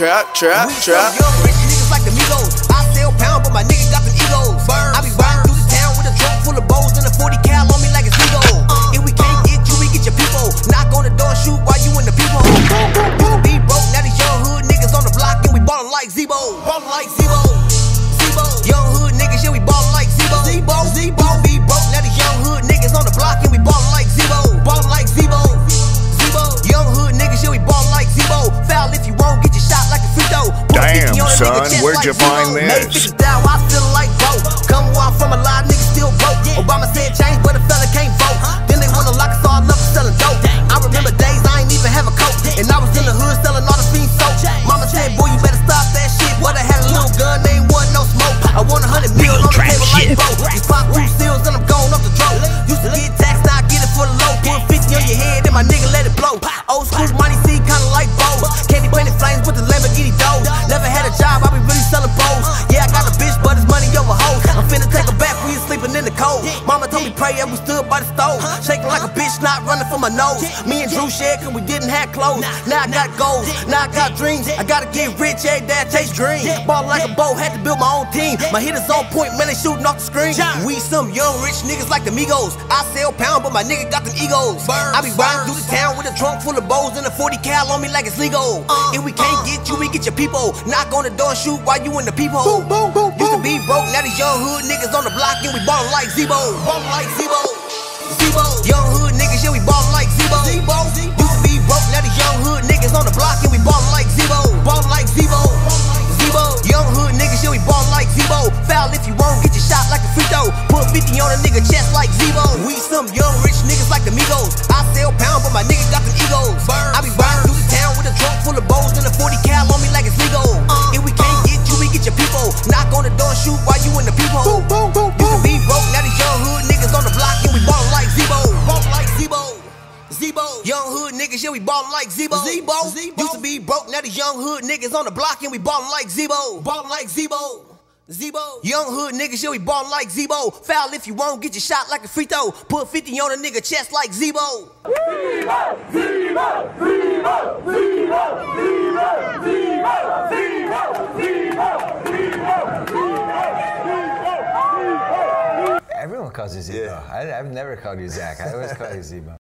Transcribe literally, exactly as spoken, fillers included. trap, trap, we trap. Young rich niggas like the Migos. I sell pound, but my nigga got the egos. Burn, I be riding through the town with a trunk full of bows and a forty cal on me like it's Migos. Uh, if we can't get you, we get your people. Knock on the door, shoot while you in the people. Used to be broke, now these young hood niggas on the block and we ballin' like Z-Bo. Ballin' like Z-Bo. Z-Bo. Young hood niggas, yeah, we ballin' like Z-Bo. Z-Bo. Z-Bo. Be broke, now these young hood niggas on the block and we ballin' like Z-Bo. Ballin' like Z-Bo. Z-Bo. Young hood niggas, yeah, we ballin' like Z-Bo. Foul if you won't get your shot like a free throw. Damn, son, where'd like you find this? Down, I feel like broke. Come where I'm from, a lot of niggas still broke. Yeah. Obama said change, but a fella can't vote. Huh? Then they wanna lock us all up for selling dope. Dang. I remember days I ain't even have a coat, Dang. and I was in the hood selling all the fiend soap. Dang. Mama said, boy, you better stop that shit. What I had a little gun, they ain't want no smoke. I want a hundred mil on the table like broke. You pop two seals and I'm going up the throat. Used to get taxed, now I get it for the low. Put fifty on your head, then my nigga let it blow. Old school money seed, kinda like Bo. Candy painted flames with the Lamborghini dough. Never had a job, I be really selling bows. Yeah, I got a bitch, but it's money over hoes. I'm finna take her back, we sleeping in the cold. Mama told me pray, and we stood by the stove. Shaking like a bitch, not running for my nose. Me and Drew shared, cause we didn't have clothes. Now I got goals, now I got dreams. I gotta get rich, every day I chase dreams. Ball like a bow, had to build my own team. My hitters on point, man, they shooting off the screen. We some young rich niggas like the Migos. I sell pound, but my nigga got them egos. I be riding through the town with a trunk full of bows and a forty cal on me like it's legal. Uh, if we can't uh, get you, we get your people. Knock on the door, shoot while you in the people. Boom, boom, boom, used to be broke, now these young hood niggas on the block and we ballin' like Z-Bo. Ballin' like Z-Bo. Z-Bo. Young hood niggas, yeah, we ballin' like Z-Bo. Z-Bo. Used to be broke, now these young hood niggas on the block and we ballin' like Z-Bo. Ballin' like Z-Bo. Z-Bo. Young hood niggas, yeah, we ballin' like Z-Bo. Foul if you won't get your shot like a free throw. Put fifty on a nigga chest like Z-Bo. We some young rich niggas like the Migos. I sell pound, but my nigga got them egos. I be riding through the town with a trunk full of bows and a forty cal on me like it's legal. Uh, if we can't get you, we get your people. Knock on the door, shoot while you in the people. Boom, boom, boom, boom. Used to be broke, now these young hood niggas on the block and we ballin' like Z-Bo. Ballin' like Z-Bo. Z-Bo. Young hood niggas, yeah, we ballin' like Z-Bo. Z-Bo. Used to be broke, now these young hood niggas on the block and we ballin' like Z-Bo. Ballin' like Z-Bo. Z-Bo. Young hood niggas, yeah, we ballin' like Z-Bo. Foul if you won't get your shot like a free throw. Put fifty on a nigga chest like Z-Bo. Z-Bo, Z-Bo, Z-Bo, Z-Bo, Z-Bo, Z-Bo, Z-Bo, Z-Bo, Z-Bo. Everyone calls you Z-Bo. Yeah. I've never called you Zach. I always call you Z-Bo.